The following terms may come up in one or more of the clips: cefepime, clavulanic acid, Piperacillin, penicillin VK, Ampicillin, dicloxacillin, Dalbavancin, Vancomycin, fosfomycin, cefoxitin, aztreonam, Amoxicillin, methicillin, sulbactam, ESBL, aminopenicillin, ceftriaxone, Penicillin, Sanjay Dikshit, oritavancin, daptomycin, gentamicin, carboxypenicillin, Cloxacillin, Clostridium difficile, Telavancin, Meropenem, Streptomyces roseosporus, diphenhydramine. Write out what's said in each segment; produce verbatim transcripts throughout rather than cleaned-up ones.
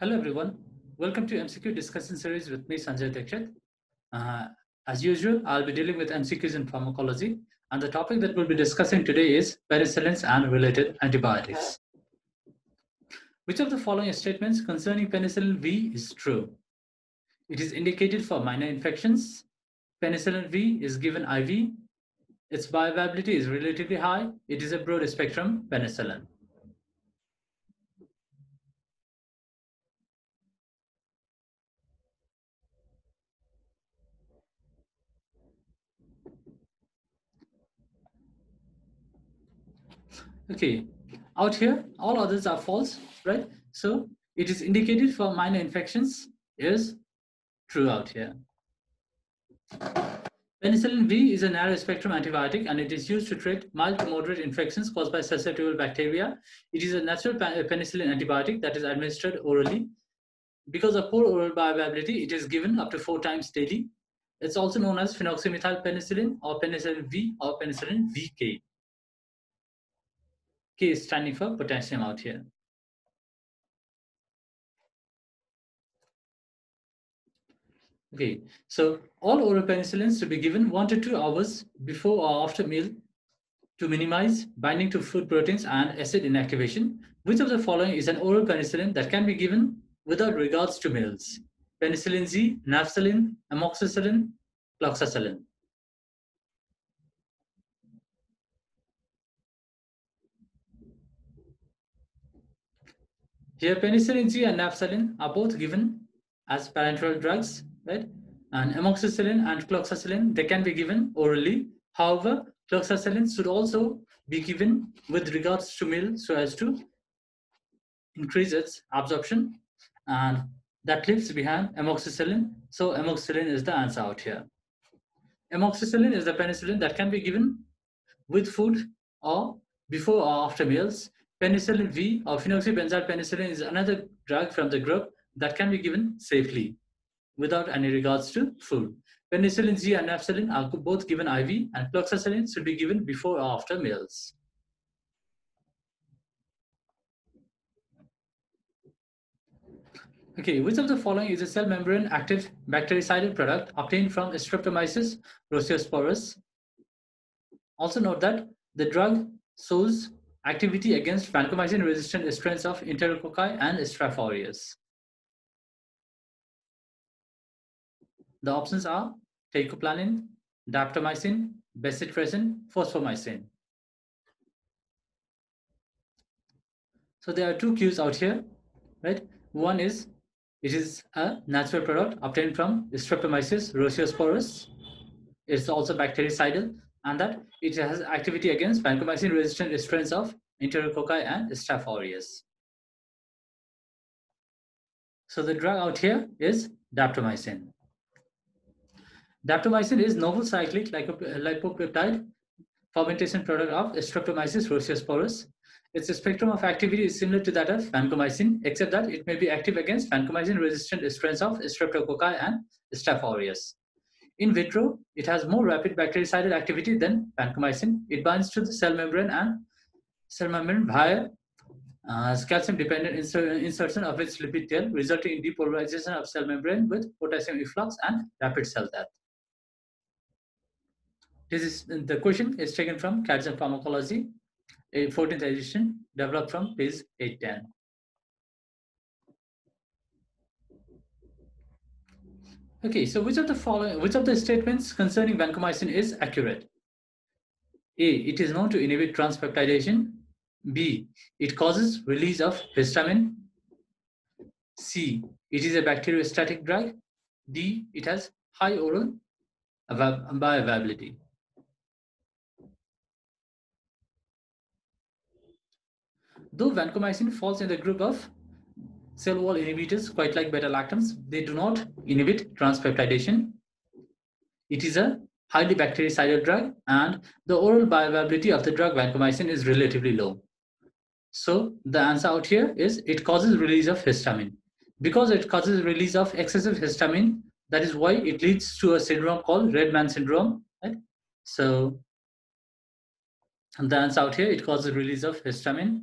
Hello everyone, welcome to M C Q discussion series with me, Sanjay Dikshit. Uh, as usual, I'll be dealing with M C Qs in pharmacology, and the topic that we'll be discussing today is penicillins and related antibiotics. Which of the following statements concerning penicillin V is true? It is indicated for minor infections. Penicillin V is given I V. Its bioavailability is relatively high. It is a broad spectrum penicillin. Okay, out here, all others are false, right? So it is indicated for minor infections is true out here. Penicillin V is a narrow spectrum antibiotic, and it is used to treat mild to moderate infections caused by susceptible bacteria. It is a natural penicillin antibiotic that is administered orally. Because of poor oral bioavailability, it is given up to four times daily. It's also known as phenoxymethyl penicillin or penicillin V or penicillin V K. K is standing for potassium out here. Okay, so all oral penicillins should be given one to two hours before or after meal to minimize binding to food proteins and acid inactivation. Which of the following is an oral penicillin that can be given without regards to meals? Penicillin G, Nafcillin, Amoxicillin, Cloxacillin. Here, penicillin G and Nafcillin are both given as parenteral drugs, right? And amoxicillin and cloxacillin, they can be given orally. However, cloxacillin should also be given with regards to meal so as to increase its absorption. And that leaves behind amoxicillin. So amoxicillin is the answer out here. Amoxicillin is the penicillin that can be given with food or before or after meals. Penicillin V or phenoxybenzyl penicillin is another drug from the group that can be given safely without any regards to food. Penicillin G and Nafcillin are both given I V, and cloxacillin should be given before or after meals. Okay, which of the following is a cell membrane active bactericidal product obtained from Streptomyces roseosporus? Also note that the drug shows activity against vancomycin-resistant strains of enterococci and staph aureus. The options are teicoplanin, daptomycin, bacitracin, fosfomycin. So there are two Qs out here, right? One is, it is a natural product obtained from Streptomyces roseosporus. It's also bactericidal, and that it has activity against vancomycin-resistant strains of enterococci and staph aureus. So the drug out here is daptomycin. Daptomycin is novel cyclic lipopeptide fermentation product of Streptomyces roseosporus. Its spectrum of activity is similar to that of vancomycin, except that it may be active against vancomycin-resistant strains of streptococci and staph aureus. In vitro, it has more rapid bactericidal activity than vancomycin. It binds to the cell membrane and cell membrane via uh, calcium-dependent insertion of its lipid tail, resulting in depolarization of cell membrane with potassium efflux and rapid cell death. This is the question is taken from Katzung Pharmacology, a fourteenth edition, developed from page eight ten. Okay, so which of the following, which of the statements concerning vancomycin is accurate? A, it is known to inhibit transpeptidation. B, it causes release of histamine. C, it is a bacteriostatic drug. D, it has high oral bioavailability. Though vancomycin falls in the group of cell wall inhibitors, quite like beta lactams, they do not inhibit transpeptidation. It is a highly bactericidal drug, and the oral bioavailability of the drug vancomycin is relatively low. So the answer out here is it causes release of histamine. Because it causes release of excessive histamine, that is why it leads to a syndrome called Redman syndrome. Right? So the answer out here, it causes release of histamine.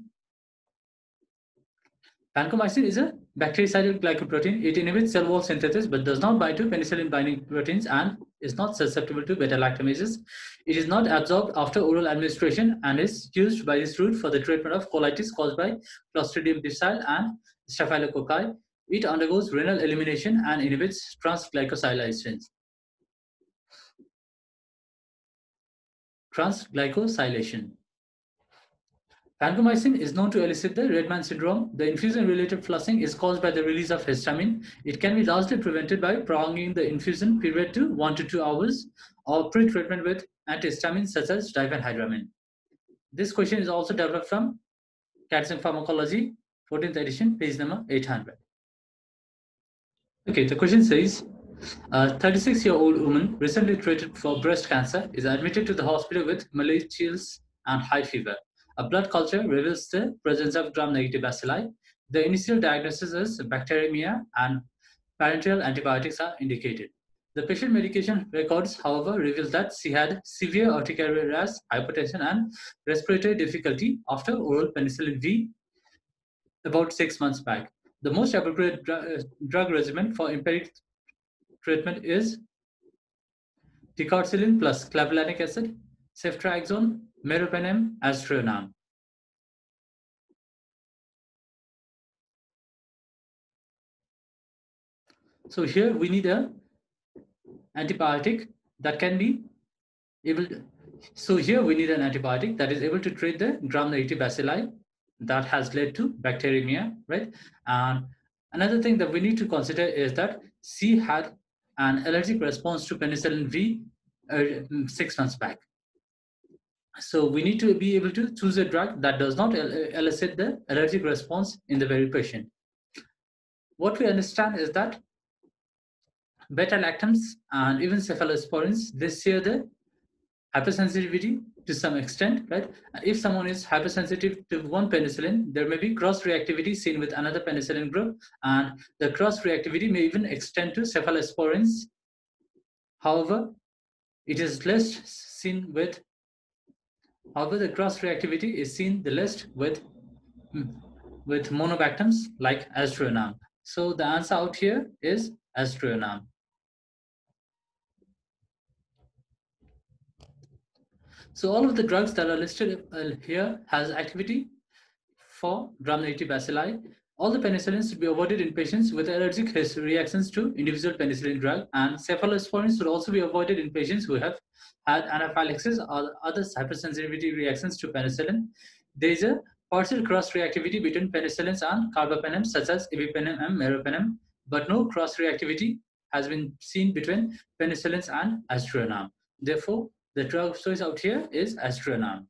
Vancomycin is a bactericidal glycoprotein. It inhibits cell wall synthesis but does not bind to penicillin binding proteins and is not susceptible to beta lactamases. It is not absorbed after oral administration and is used by this route for the treatment of colitis caused by Clostridium difficile and Staphylococci. It undergoes renal elimination and inhibits transglycosylation. Transglycosylation. Vancomycin is known to elicit the Redman syndrome. The infusion-related flushing is caused by the release of histamine. It can be largely prevented by prolonging the infusion period to one to two hours or pre-treatment with antihistamines such as diphenhydramine. This question is also developed from Katzung Pharmacology, fourteenth edition, page number eight hundred. Okay, the question says, a thirty-six-year-old woman recently treated for breast cancer is admitted to the hospital with malaria chills and high fever. A blood culture reveals the presence of gram-negative bacilli. The initial diagnosis is bacteremia and parenteral antibiotics are indicated. The patient medication records, however, reveals that she had severe urticaria rash, hypertension, and respiratory difficulty after oral penicillin V about six months back. The most appropriate dr drug regimen for empiric treatment is ticarcillin plus clavulanic acid, ceftriaxone, imipenem, aztreonam. So here we need a antibiotic that can be able to, so here we need an antibiotic that is able to treat the gram-negative bacilli that has led to bacteremia, right? And another thing that we need to consider is that she had an allergic response to penicillin V uh, six months back. So we need to be able to choose a drug that does not elicit the allergic response in the very patient. What we understand is that beta lactams and even cephalosporins, they share the hypersensitivity to some extent, right? If someone is hypersensitive to one penicillin, there may be cross-reactivity seen with another penicillin group, and the cross-reactivity may even extend to cephalosporins. However, it is less seen with However, the cross-reactivity is seen the least with, with monobactams like aztreonam. So the answer out here is aztreonam. So all of the drugs that are listed here has activity for gram-negative bacilli. All the penicillins should be avoided in patients with allergic reactions to individual penicillin drug, and cephalosporins should also be avoided in patients who have had anaphylaxis or other hypersensitivity reactions to penicillin. There is a partial cross-reactivity between penicillins and carbapenems such as imipenem and meropenem, but no cross-reactivity has been seen between penicillins and aztreonam. Therefore, the drug choice out here is aztreonam.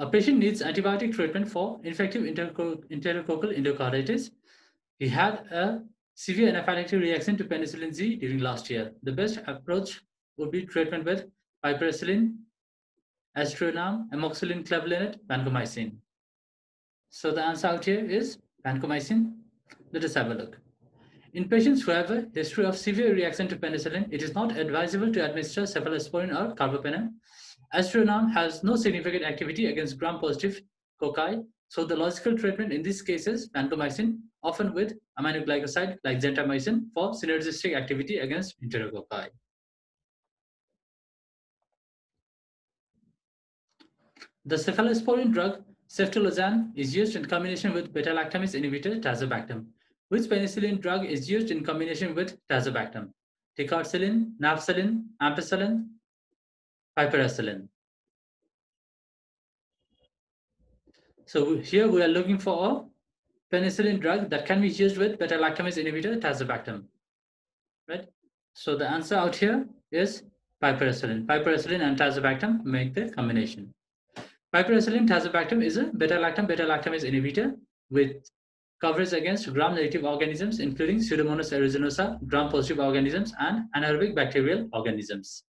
A patient needs antibiotic treatment for infective enterococcal endocarditis. He had a severe anaphylactic reaction to penicillin G during last year. The best approach would be treatment with piperacillin, aztreonam, amoxicillin, clavulanate, vancomycin. So the answer out here is vancomycin. Let us have a look. In patients who have a history of severe reaction to penicillin, it is not advisable to administer cephalosporin or carbapenem. Aztreonam has no significant activity against gram-positive cocci, so the logical treatment in these cases is vancomycin, often with aminoglycoside like gentamicin for synergistic activity against enterococci. The cephalosporin drug ceftriaxone is used in combination with beta-lactamase inhibitor tazobactam. Which penicillin drug is used in combination with tazobactam? Ticarcillin, Nafcillin, Ampicillin, Piperacillin. So here we are looking for a penicillin drug that can be used with beta-lactamase inhibitor tazobactam, right? So the answer out here is piperacillin. Piperacillin and tazobactam make the combination. Piperacillin tazobactam is a beta-lactam beta-lactamase inhibitor with coverage against gram-negative organisms, including Pseudomonas aeruginosa, gram-positive organisms, and anaerobic bacterial organisms.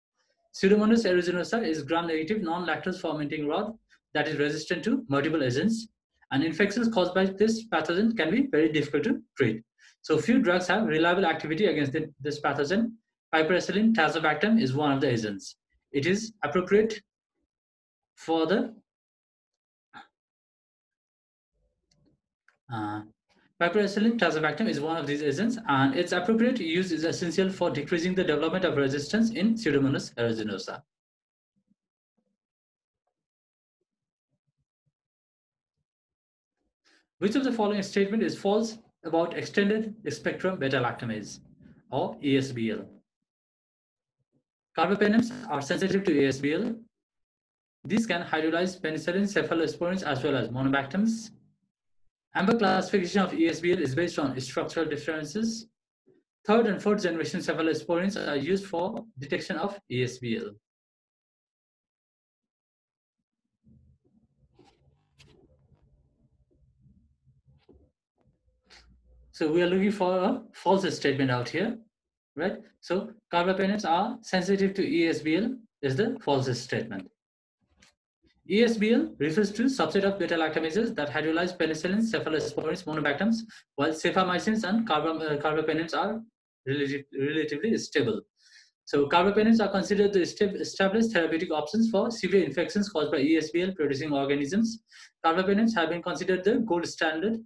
Pseudomonas aeruginosa is gram-negative non-lactose fermenting rod that is resistant to multiple agents, and infections caused by this pathogen can be very difficult to treat. So few drugs have reliable activity against this pathogen. Piperacillin tazobactam is one of the agents. It is appropriate for the uh, piperacillin, tazobactam is one of these agents, and its appropriate use is essential for decreasing the development of resistance in Pseudomonas aeruginosa. Which of the following statement is false about extended spectrum beta lactamase or E S B L? Carbapenems are sensitive to E S B L. These can hydrolyze penicillin cephalosporins as well as monobactams. Amber classification of E S B L is based on structural differences. Third and fourth generation cephalosporins are used for detection of E S B L. So we are looking for a false statement out here, right? So carbapenems are sensitive to E S B L is the false statement. E S B L refers to a subset of beta-lactamases that hydrolyze penicillin, cephalosporins, monobactams, while cefamycins and carbapenems are relative, relatively stable. So carbapenems are considered the established therapeutic options for severe infections caused by E S B L-producing organisms. Carbapenems have been considered the gold standard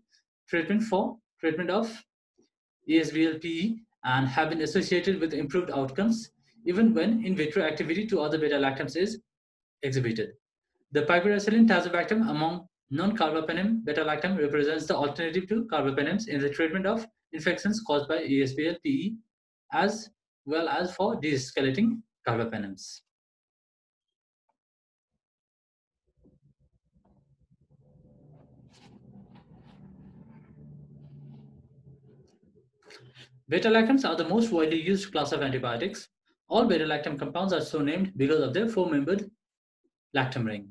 treatment for treatment of E S B L P E and have been associated with improved outcomes, even when in vitro activity to other beta-lactams is exhibited. The piperacillin tazobactam among non-carbapenem beta-lactam represents the alternative to carbapenems in the treatment of infections caused by E S B L P E, as well as for de-escalating carbapenems. Beta-lactams are the most widely used class of antibiotics. All beta-lactam compounds are so named because of their four-membered lactam ring.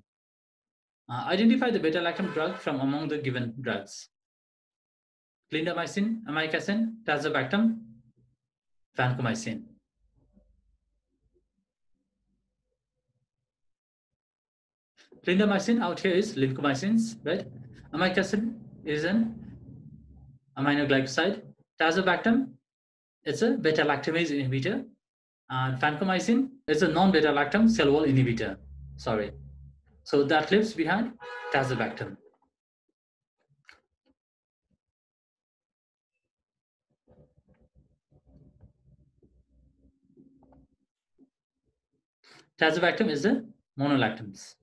Uh, identify the beta-lactam drug from among the given drugs. Clindamycin, amikacin, tazobactam, vancomycin. Clindamycin out here is lincomycins, right? Amikacin is an aminoglycoside. Tazobactam, it's a beta-lactamase inhibitor. And vancomycin is a non-beta-lactam cell wall inhibitor. Sorry. So that leaves behind tazobactam. Tazobactam is the monolactams.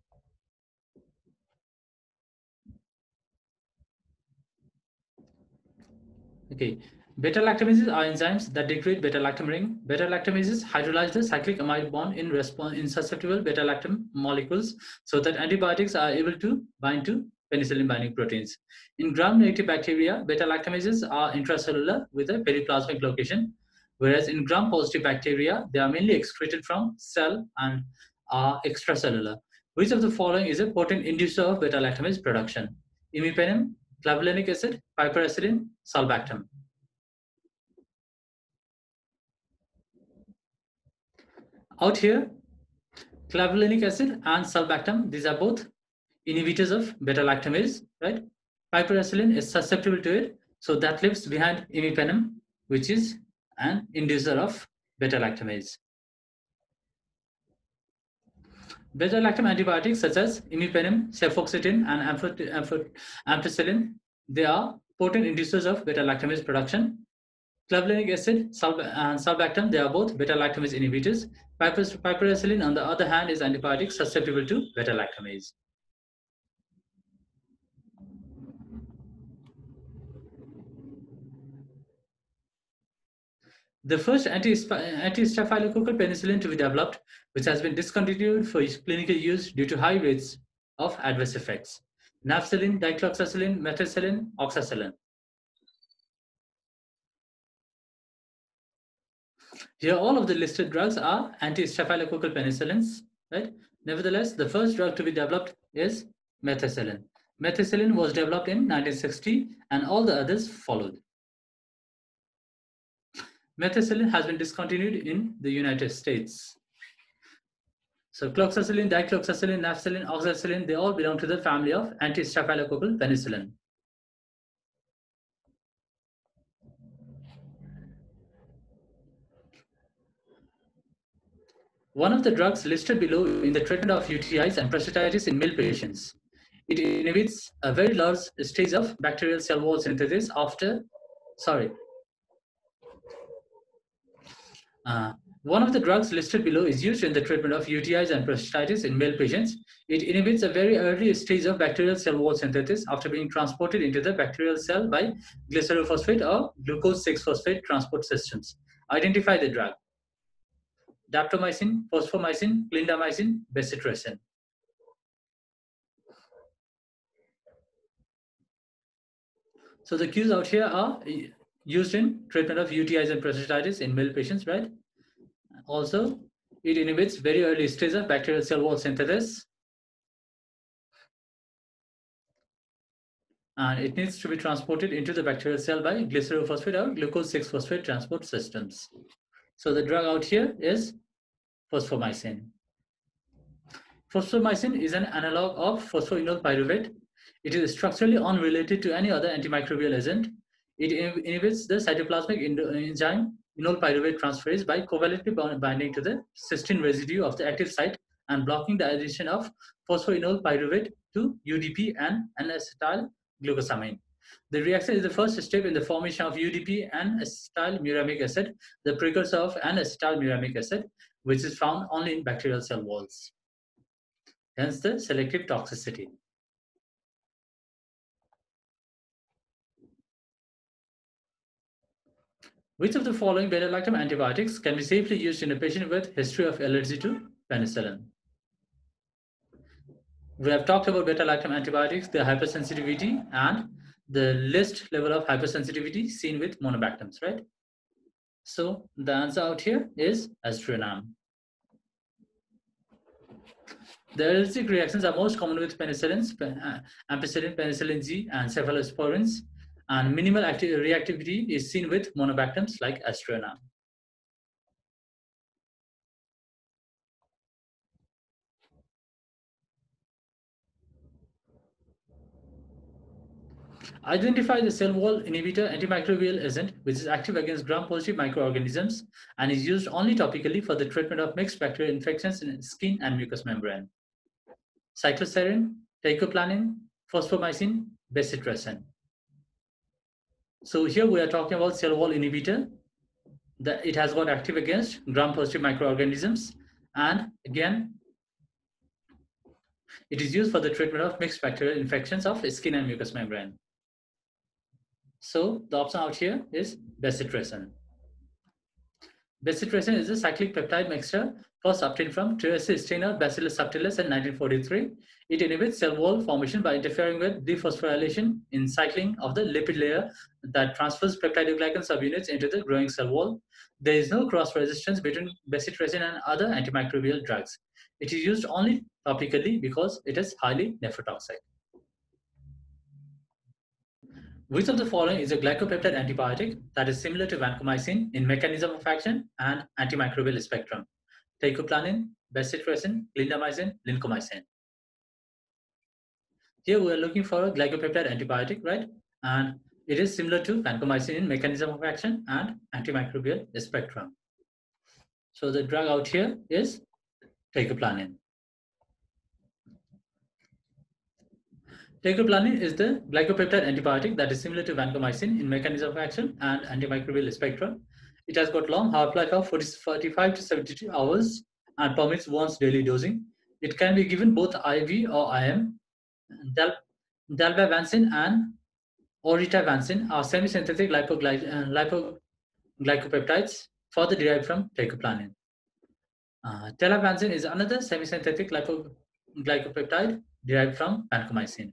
Okay. Beta-lactamases are enzymes that degrade beta-lactam ring. Beta-lactamases hydrolyze the cyclic amide bond in response in susceptible beta-lactam molecules so that antibiotics are able to bind to penicillin binding proteins. In gram-negative bacteria, beta-lactamases are intracellular with a periplasmic location, whereas in gram-positive bacteria, they are mainly excreted from cell and are extracellular. Which of the following is a potent inducer of beta-lactamase production? Imipenem, clavulanic acid, piperacillin, sulbactam. Out here, clavulanic acid and sulbactam, these are both inhibitors of beta-lactamase, right? Piperacillin is susceptible to it, so that leaves behind imipenem, which is an inducer of beta-lactamase. Beta-lactam antibiotics such as imipenem, cefoxitin, and ampicillin, they are potent inducers of beta-lactamase production. Clavulanic acid and sulbactam, they are both beta-lactamase inhibitors. Piperacillin, on the other hand, is antibiotic susceptible to beta-lactamase. The first anti-staphylococcal penicillin to be developed, which has been discontinued for its clinical use due to high rates of adverse effects. Nafcillin, Cloxacillin, methicillin, oxacillin. Here, all of the listed drugs are anti-staphylococcal penicillins, right? Nevertheless, the first drug to be developed is methicillin. Methicillin was developed in nineteen sixty, and all the others followed. Methicillin has been discontinued in the United States. So cloxacillin, dicloxacillin, nafcillin, oxacillin, they all belong to the family of anti-staphylococcal penicillin. one of the drugs listed below in the treatment of U T Is and prostatitis in male patients. It inhibits a very large stage of bacterial cell wall synthesis after, sorry. Uh, one of the drugs listed below is used in the treatment of U T Is and prostatitis in male patients. It inhibits a very early stage of bacterial cell wall synthesis after being transported into the bacterial cell by glycerophosphate or glucose six phosphate transport systems. Identify the drug. Daptomycin, fosfomycin, clindamycin, bacitracin. So the cues out here are used in treatment of U T Is and prostatitis in male patients, right? Also, it inhibits very early stage of bacterial cell wall synthesis. And it needs to be transported into the bacterial cell by glycerophosphate or glucose six phosphate transport systems. So the drug out here is fosfomycin. Fosfomycin is an analog of phosphoenol pyruvate. It is structurally unrelated to any other antimicrobial agent. It inhibits the cytoplasmic enzyme enol pyruvate transferase by covalently binding to the cysteine residue of the active site and blocking the addition of phosphoenol pyruvate to U D P and N-acetyl glucosamine. The reaction is the first step in the formation of U D P and acetyl muramic acid, the precursor of N-acetyl muramic acid, which is found only in bacterial cell walls. Hence the selective toxicity. Which of the following beta lactam antibiotics can be safely used in a patient with history of allergy to penicillin? We have talked about beta lactam antibiotics, the hypersensitivity, and the least level of hypersensitivity seen with monobactams, right? So the answer out here is aztreonam. The allergic reactions are most common with penicillins, ampicillin, penicillin G, and cephalosporins. And minimal active reactivity is seen with monobactams like aztreonam. Identify the cell wall inhibitor antimicrobial agent which is active against gram-positive microorganisms and is used only topically for the treatment of mixed bacterial infections in skin and mucous membrane. Cycloserine, teicoplanin, fosfomycin, bacitracin. So here we are talking about cell wall inhibitor. That it has got active against gram-positive microorganisms, and again, it is used for the treatment of mixed bacterial infections of skin and mucous membrane. So the option out here is bacitracin. Bacitracin is a cyclic peptide mixture first obtained from Triaceae strain of Bacillus subtilis in nineteen forty-three. It inhibits cell wall formation by interfering with dephosphorylation in cycling of the lipid layer that transfers peptidoglycan subunits into the growing cell wall. There is no cross resistance between bacitracin and other antimicrobial drugs. It is used only topically because it is highly nephrotoxic. Which of the following is a glycopeptide antibiotic that is similar to vancomycin in mechanism of action and antimicrobial spectrum? Teicoplanin, bacitracin, clindamycin, lincomycin. Here we are looking for a glycopeptide antibiotic, right? And it is similar to vancomycin in mechanism of action and antimicrobial spectrum. So the drug out here is teicoplanin. Teicoplanin is the glycopeptide antibiotic that is similar to vancomycin in mechanism of action and antimicrobial spectrum. It has got long half-life of forty-five to seventy-two hours and permits once daily dosing. It can be given both I V or I M. Dalbavancin and oritavancin are semi-synthetic lipoglycopeptides further derived from teicoplanin. Uh, telavancin is another semi-synthetic lipoglycopeptide derived from vancomycin.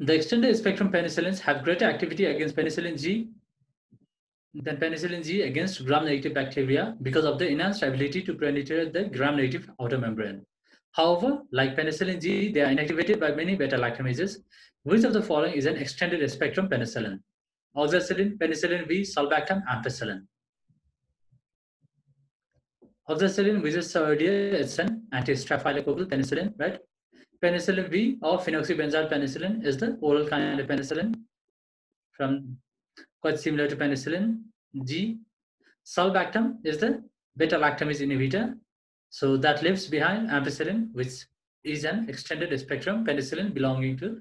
The extended spectrum penicillins have greater activity against penicillin G than penicillin G against gram-negative bacteria because of the enhanced ability to penetrate the gram-negative outer membrane. However, like penicillin G, they are inactivated by many beta-lactamases. Which of the following is an extended spectrum penicillin? Oxacillin, penicillin V, sulbactam, ampicillin. Oxacillin, which is an anti-staphylococcal penicillin, right? Penicillin V or phenoxymethyl penicillin is the oral kind of penicillin. from quite similar to penicillin G. Sulbactam is the beta lactamase inhibitor. So that leaves behind ampicillin, which is an extended spectrum penicillin belonging to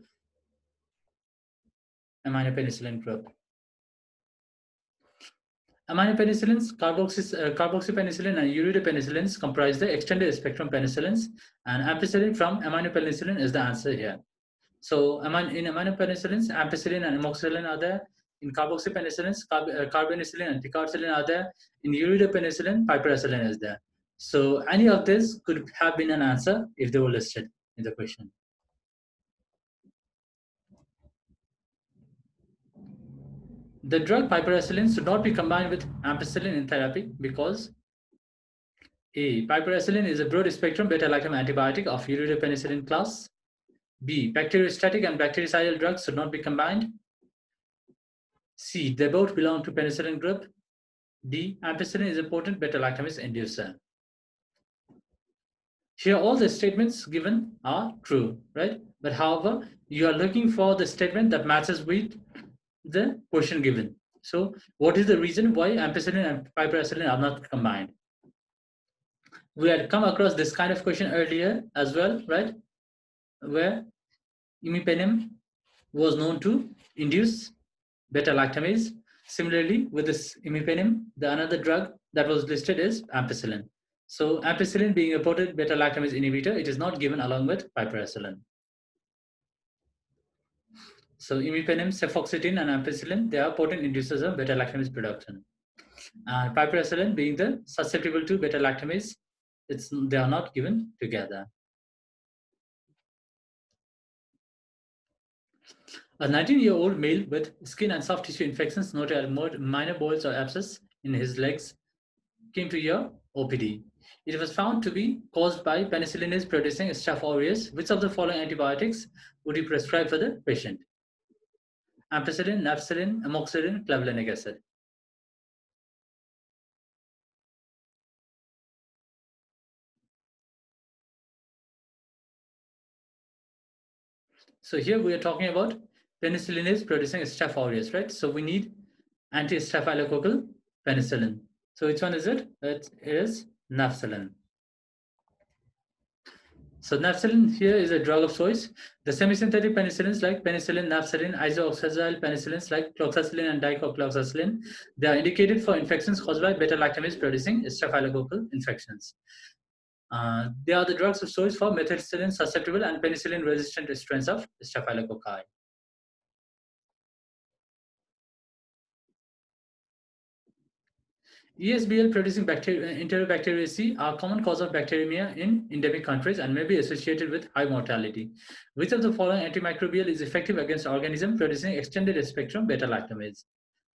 aminopenicillin group. Aminopenicillins, carboxy, uh, carboxypenicillin and uridopenicillins comprise the extended spectrum penicillins, and ampicillin from aminopenicillin is the answer here. So in aminopenicillins, ampicillin and amoxicillin are there. In carboxypenicillins, carb uh, carbonicillin and ticarcillin are there. In uridopenicillin, piperacillin is there. So any of this could have been an answer if they were listed in the question. The drug piperacillin should not be combined with ampicillin in therapy because A. Piperacillin is a broad-spectrum beta-lactam antibiotic of uridopenicillin class. B. Bacteriostatic and bactericidal drugs should not be combined. C. They both belong to penicillin group. D. Ampicillin is a potent beta-lactamase inducer. Here, all the statements given are true, right? But however, you are looking for the statement that matches with the question given. So what is the reason why ampicillin and piperacillin are not combined? We had come across this kind of question earlier as well, right? Where imipenem was known to induce beta lactamase. Similarly, with this imipenem, the another drug that was listed is ampicillin. So ampicillin being a potent beta lactamase inhibitor, it is not given along with piperacillin. So imipenem, cefoxitin, and ampicillin, they are potent inducers of beta-lactamase production. And piperacillin, being the susceptible to beta-lactamase, it's, they are not given together. A nineteen-year-old male with skin and soft tissue infections noted at minor boils or abscess in his legs came to your O P D. It was found to be caused by penicillinase-producing Staph aureus. Which of the following antibiotics would you prescribe for the patient? Ampicillin, Nafcillin, Amoxicillin, clavulanic acid. So here we are talking about penicillin is producing Staph aureus, right? So we need anti-staphylococcal penicillin. So which one is it? It is Nafcillin. So Nafcillin here is a drug of choice. The semisynthetic penicillins like penicillin, Nafcillin, isooxazoline penicillins like Cloxacillin and Dicocloxacillin, they are indicated for infections caused by beta-lactamase producing staphylococcal infections. Uh, they are the drugs of choice for methicillin susceptible and penicillin resistant strains of staphylococci. E S B L producing Enterobacteriaceae are common cause of bacteremia in endemic countries and may be associated with high mortality. Which of the following antimicrobial is effective against organisms producing extended spectrum beta-lactamase?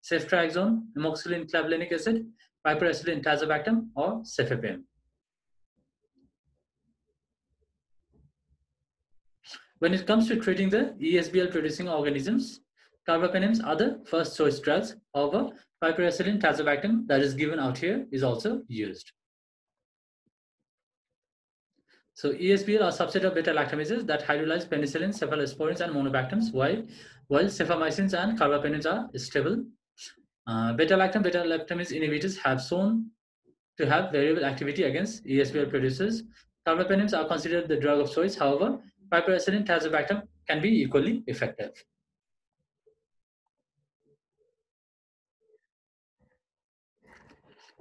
Ceftriaxone, amoxicillin clavulanic acid, piperacillin tazobactam, or cefepime? When it comes to treating the E S B L producing organisms, carbapenems are the first choice drugs. However, piperacillin tazobactam that is given out here is also used. So E S B L are subset of beta-lactamases that hydrolyze penicillin, cephalosporins, and monobactams, while, while cefamycins and carbapenems are stable. Uh, beta-lactam, beta-lactamase inhibitors have shown to have variable activity against E S B L producers. Carbapenems are considered the drug of choice. However, piperacillin tazobactam can be equally effective.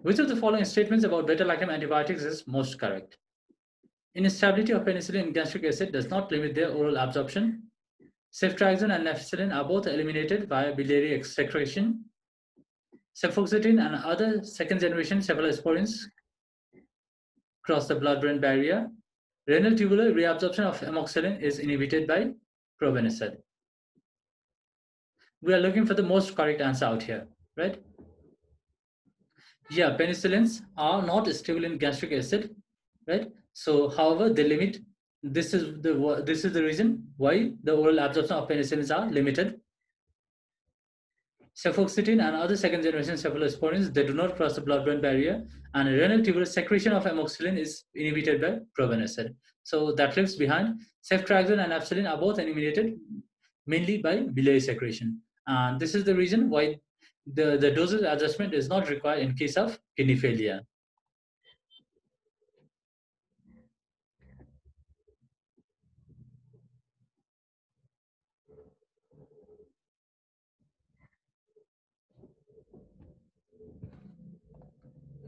Which of the following statements about beta-lactam antibiotics is most correct? Instability of penicillin in gastric acid does not limit their oral absorption. Ceftriaxone and Nafcillin are both eliminated via biliary excretion. Cefoxitin and other second-generation cephalosporins cross the blood-brain barrier. Renal tubular reabsorption of amoxicillin is inhibited by probenecid. We are looking for the most correct answer out here, right? Yeah, penicillins are not stable in gastric acid, right? So, however, they limit. This is the this is the reason why the oral absorption of penicillins are limited. Cefoxitin and other second-generation cephalosporins, they do not cross the blood-brain barrier, and renal tubular secretion of amoxicillin is inhibited by probenecid. So that leaves behind ceftriaxone and Nafcillin are both eliminated mainly by biliary secretion. Uh, this is the reason why the, the dosage adjustment is not required in case of kidney failure.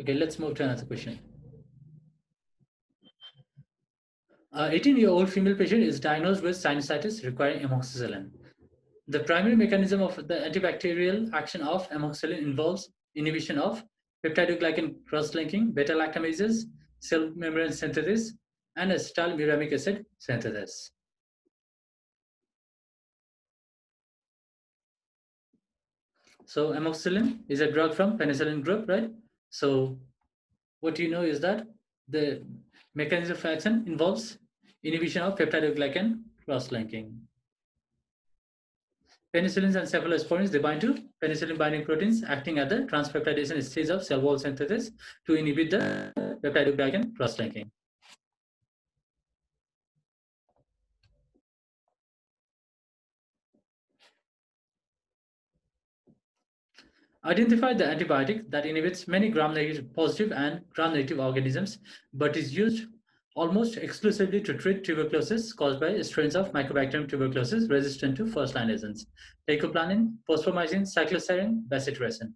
Okay, let's move to another question. eighteen-year-old uh, female patient is diagnosed with sinusitis requiring amoxicillin. The primary mechanism of the antibacterial action of amoxicillin involves inhibition of peptidoglycan cross-linking, beta lactamases, cell membrane synthesis, and acetyl muramic acid synthesis. So amoxicillin is a drug from penicillin group, right? So what you know is that the mechanism of action involves inhibition of peptidoglycan cross-linking. Penicillins and cephalosporins, they bind to penicillin binding proteins acting at the transpeptidation stage of cell wall synthesis to inhibit the peptidoglycan cross-linking. Identify the antibiotic that inhibits many gram-negative positive and gram-negative organisms, but is used almost exclusively to treat tuberculosis caused by strains of mycobacterium tuberculosis resistant to first-line agents: Teicoplanin, fosfomycin, cycloserine, bacitracin.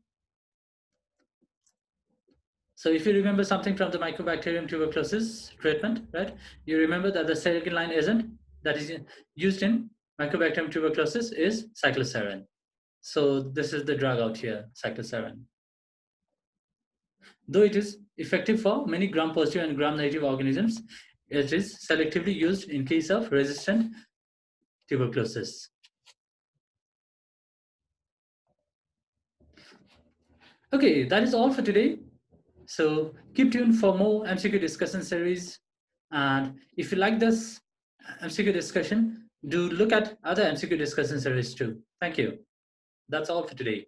So if you remember something from the mycobacterium tuberculosis treatment, right? You remember that the second-line agent that is used in mycobacterium tuberculosis is cycloserine. So this is the drug out here, cycloserine. Though it is effective for many gram-positive and gram-negative organisms, it is selectively used in case of resistant tuberculosis. Okay, that is all for today. So keep tuned for more M C Q discussion series. And if you like this M C Q discussion, do look at other M C Q discussion series too. Thank you. That's all for today.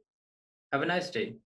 Have a nice day.